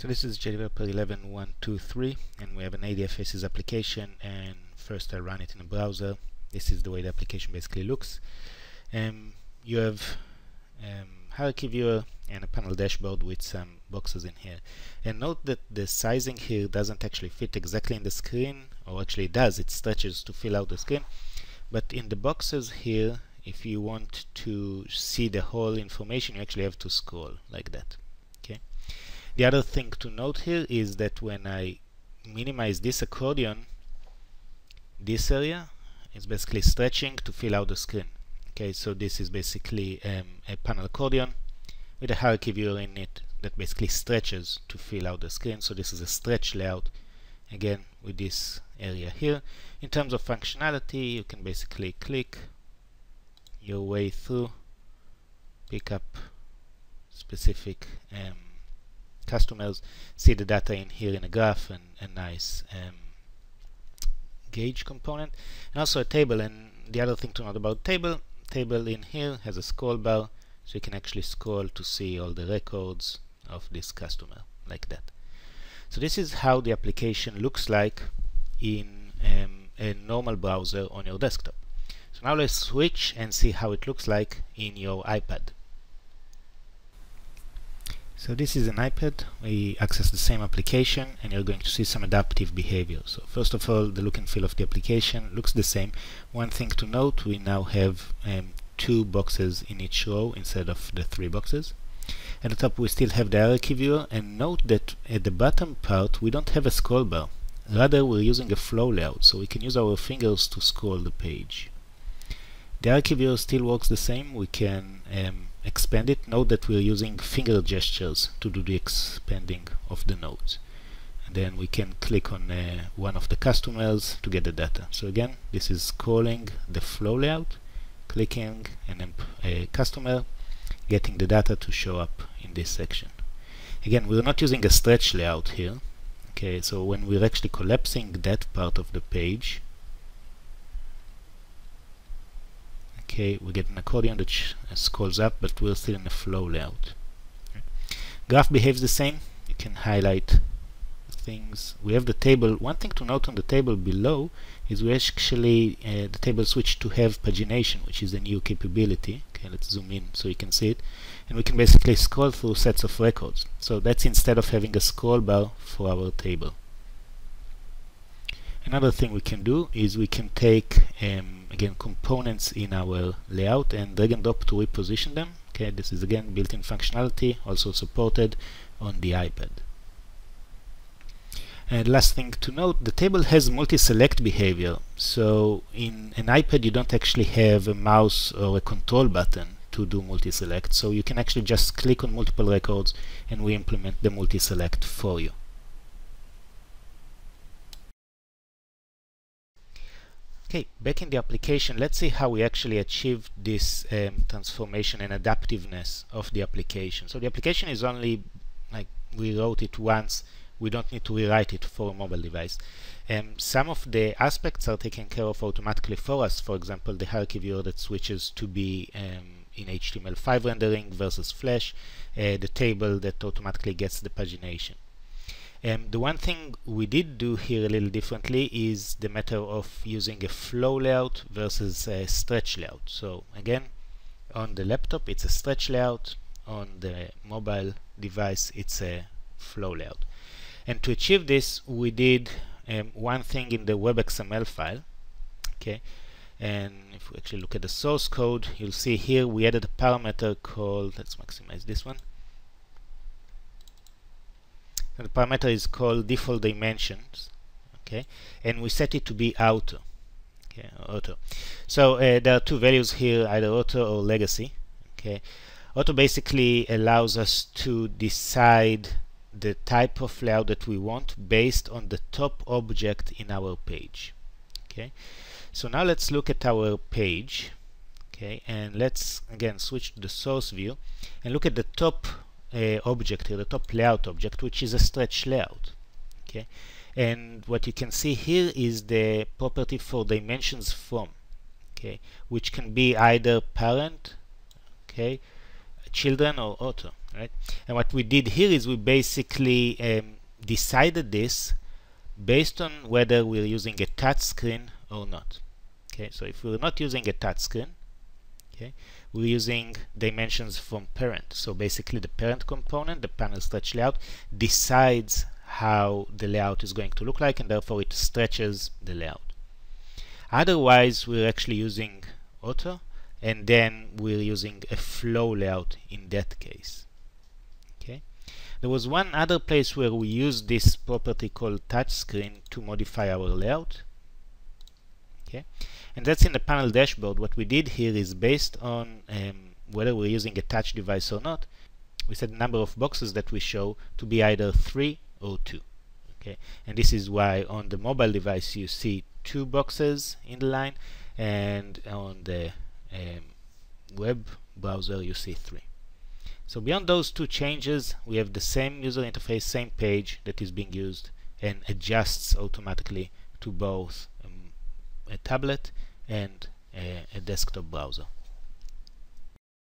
So this is JDeveloper 11.1.2.3, and we have an ADF Faces application, and first I run it in a browser. This is the way the application basically looks. You have hierarchy viewer and a panel dashboard with some boxes in here. And note that the sizing here doesn't actually fit exactly in the screen, or actually it does, it stretches to fill out the screen. But in the boxes here, if you want to see the whole information, you actually have to scroll like that. The other thing to note here is that when I minimize this accordion, this area is basically stretching to fill out the screen. Okay, so this is basically a panel accordion with a hierarchy viewer in it that basically stretches to fill out the screen. So this is a stretch layout, again, with this area here. In terms of functionality, you can basically click your way through, pick up specific customers, see the data in here in a graph, and a nice gauge component, and also a table. And the other thing to note about table in here has a scroll bar, so you can actually scroll to see all the records of this customer like that. So this is how the application looks like in a normal browser on your desktop. So now let's switch and see how it looks like in your iPad. So this is an iPad. We access the same application, and you're going to see some adaptive behavior. So first of all, the look and feel of the application looks the same. One thing to note, we now have two boxes in each row instead of the three boxes. At the top we still have the hierarchy viewer, and note that at the bottom part we don't have a scroll bar. Rather, we're using a flow layout, so we can use our fingers to scroll the page. The hierarchy viewer still works the same. We can expand it. Note that we're using finger gestures to do the expanding of the nodes. And then we can click on one of the customers to get the data. So again, this is calling the flow layout, clicking a customer, getting the data to show up in this section. Again, we're not using a stretch layout here. Okay, so when we're actually collapsing that part of the page, we get an accordion that scrolls up, but we're still in a flow layout. Okay. Graph behaves the same. You can highlight things. We have the table. One thing to note on the table below is we actually the table switched to have pagination, which is a new capability. Okay, let's zoom in so you can see it, and we can basically scroll through sets of records. So that's instead of having a scroll bar for our table. Another thing we can do is we can take again components in our layout and drag and drop to reposition them. Okay, this is again built-in functionality, also supported on the iPad. And last thing to note, the table has multi-select behavior. So in an iPad you don't actually have a mouse or a control button to do multi-select. So you can actually just click on multiple records and we implement the multi-select for you. Okay, back in the application, let's see how we actually achieved this transformation and adaptiveness of the application. So the application is only, like, we wrote it once, we don't need to rewrite it for a mobile device. Some of the aspects are taken care of automatically for us, for example, the hierarchy viewer that switches to be in HTML5 rendering versus Flash, the table that automatically gets the pagination. The one thing we did do here a little differently is the matter of using a flow layout versus a stretch layout. So again, on the laptop it's a stretch layout, on the mobile device it's a flow layout. And to achieve this we did one thing in the WebXML file. Okay, and if we actually look at the source code, you'll see here we added a parameter called, let's maximize this one. The parameter is called default dimensions, okay, and we set it to be auto. Okay, auto. So there are two values here, either auto or legacy. Okay, auto basically allows us to decide the type of layout that we want based on the top object in our page. Okay, so now let's look at our page. Okay, and let's again switch to the source view and look at the top object here, the top layout object, which is a stretch layout. Okay, and what you can see here is the property for dimensions from, okay, which can be either parent, okay, children or author, right? And what we did here is we basically decided this based on whether we're using a touch screen or not. Okay, so if we're not using a touch screen, okay, we're using dimensions from parent. So basically the parent component, the panel stretch layout, decides how the layout is going to look like, and therefore it stretches the layout. Otherwise, we're actually using author, and then we're using a flow layout in that case. Okay. There was one other place where we used this property called touchscreen to modify our layout. Okay. And that's in the panel dashboard. What we did here is based on whether we're using a touch device or not, we set the number of boxes that we show to be either 3 or 2. Okay. And this is why on the mobile device you see 2 boxes in the line, and on the web browser you see 3. So beyond those 2 changes, we have the same user interface, same page that is being used and adjusts automatically to both a tablet and a desktop browser.